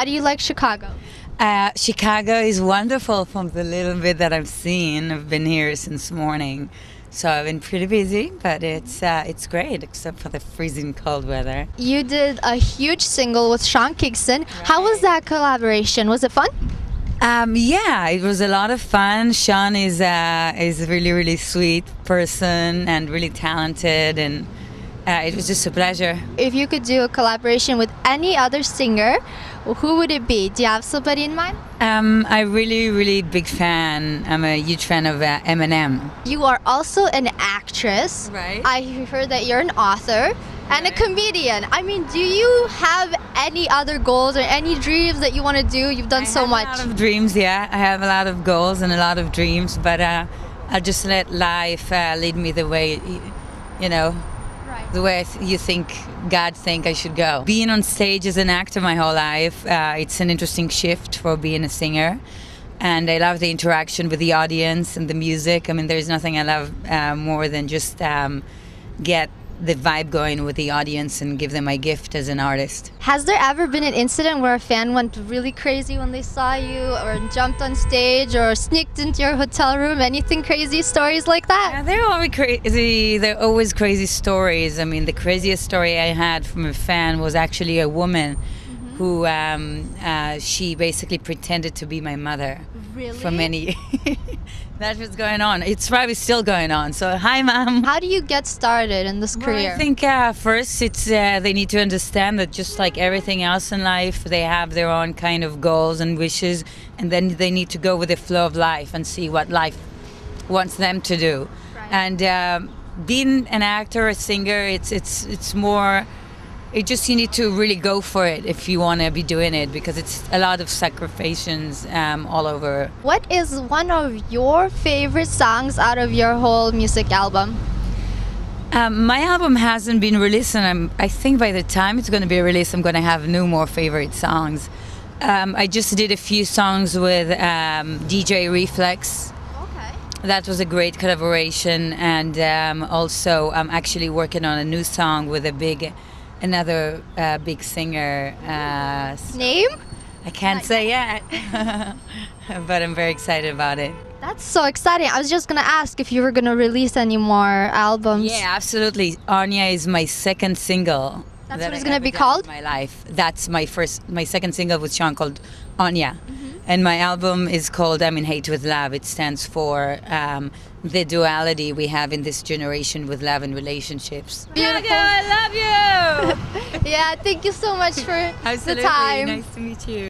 How do you like Chicago? Chicago is wonderful from the little bit that I've seen. I've been here since morning, so I've been pretty busy, but it's great, except for the freezing cold weather. You did a huge single with Sean Kingston. Right. How was that collaboration? Was it fun? Yeah, it was a lot of fun. Sean is a really, really sweet person and really talented, and it was just a pleasure. If you could do a collaboration with any other singer, who would it be? Do you have somebody in mind? I'm really, really big fan. I'm a huge fan of Eminem. You are also an actress. Right. I heard that you're an author and a comedian. I mean, do you have any other goals or any dreams that you want to do? You've done so much. I have a lot of dreams, yeah. I have a lot of goals and a lot of dreams, but I'll just let life lead me the way, you know, the way you think God think I should go. Being on stage as an actor my whole life, it's an interesting shift for being a singer, and I love the interaction with the audience and the music. I mean, there's nothing I love more than just get the vibe going with the audience and give them my gift as an artist. Has there ever been an incident where a fan went really crazy when they saw you, or jumped on stage, or sneaked into your hotel room? Anything crazy, stories like that? Yeah, they're always crazy stories. I mean, the craziest story I had from a fan was actually a woman who she basically pretended to be my mother. Really? For many years. That was going on. It's probably still going on. So, hi, Mom. How do you get started in this career? Well, I think first it's they need to understand that just like everything else in life, they have their own kind of goals and wishes, and then they need to go with the flow of life and see what life wants them to do. Right. And being an actor, a singer, it's more. It just, you need to really go for it if you want to be doing it, because it's a lot of sacrifices all over. What is one of your favorite songs out of your whole music album? My album hasn't been released, and I think by the time it's going to be released, I'm going to have more favorite songs. I just did a few songs with DJ Reflex. That was a great collaboration, and also I'm actually working on a new song with a big... another big singer. Name? I can't say yet, but I'm very excited about it. That's so exciting. I was just going to ask if you were going to release any more albums. Yeah, absolutely. On Ya is my second single. That's what it's going to be called? My life. That's my second single with Sean, called On Ya. And my album is called I'm in Hate with Love. It stands for the duality we have in this generation with love and relationships. Beautiful. I love you. Yeah, thank you so much for the time. Absolutely. Nice to meet you.